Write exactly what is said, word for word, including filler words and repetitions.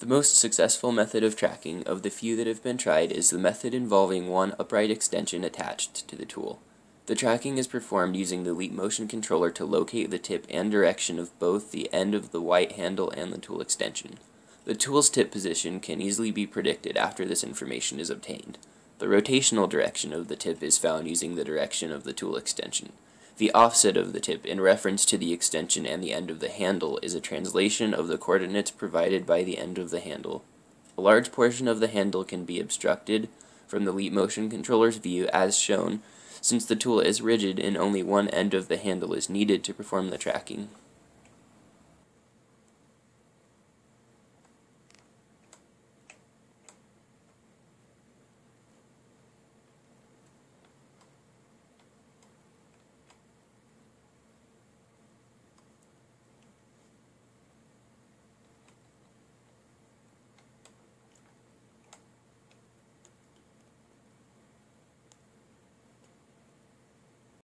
The most successful method of tracking of the few that have been tried is the method involving one upright extension attached to the tool. The tracking is performed using the Leap Motion Controller to locate the tip and direction of both the end of the white handle and the tool extension. The tool's tip position can easily be predicted after this information is obtained. The rotational direction of the tip is found using the direction of the tool extension. The offset of the tip in reference to the extension and the end of the handle is a translation of the coordinates provided by the end of the handle. A large portion of the handle can be obstructed from the Leap Motion Controller's view as shown, since the tool is rigid and only one end of the handle is needed to perform the tracking.